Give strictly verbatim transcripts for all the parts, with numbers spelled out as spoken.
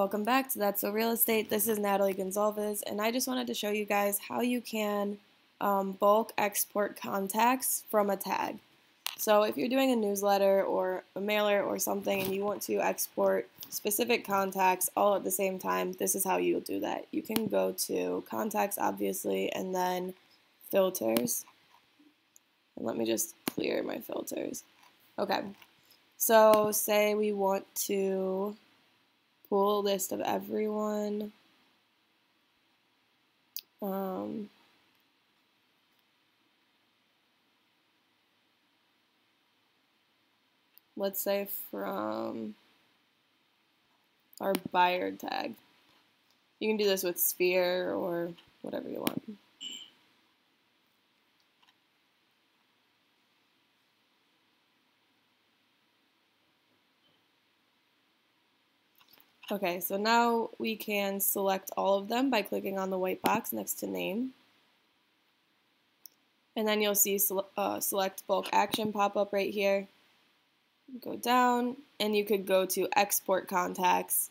Welcome back to That's So Real Estate. This is Natalie Gonzalez, and I just wanted to show you guys how you can um, bulk export contacts from a tag. So if you're doing a newsletter or a mailer or something and you want to export specific contacts all at the same time, this is how you'll do that. You can go to Contacts, obviously, and then Filters. And let me just clear my filters. Okay. So say we want to pull a list of everyone. Um, let's say from our buyer tag. You can do this with Sphere or whatever you want. Okay, so now we can select all of them by clicking on the white box next to name. And then you'll see uh, select bulk action pop up right here. Go down, and you could go to export contacts,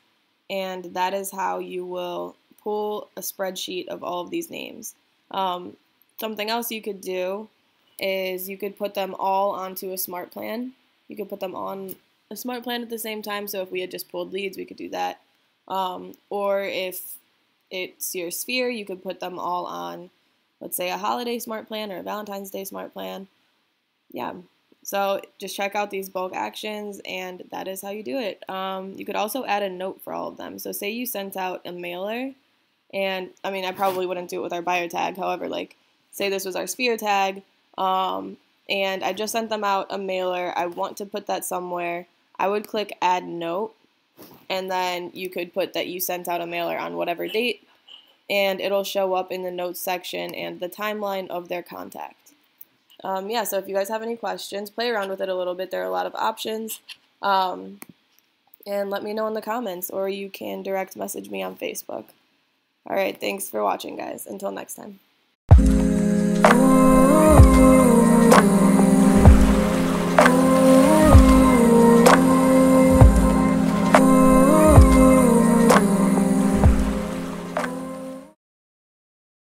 and that is how you will pull a spreadsheet of all of these names. Um, something else you could do is you could put them all onto a smart plan. You could put them on a smart plan at the same time, so if we had just pulled leads, we could do that. Um, or if it's your sphere, you could put them all on, let's say, a holiday smart plan or a Valentine's Day smart plan. Yeah, so just check out these bulk actions, and that is how you do it. Um, you could also add a note for all of them. So say you sent out a mailer, and I mean, I probably wouldn't do it with our buyer tag. However, like, say this was our sphere tag, um, and I just sent them out a mailer. I want to put that somewhere. I would click add note, and then you could put that you sent out a mailer on whatever date, and it'll show up in the notes section and the timeline of their contact. Um, yeah, so if you guys have any questions, play around with it a little bit. There are a lot of options, um, and let me know in the comments, or you can direct message me on Facebook. All right, thanks for watching, guys. Until next time.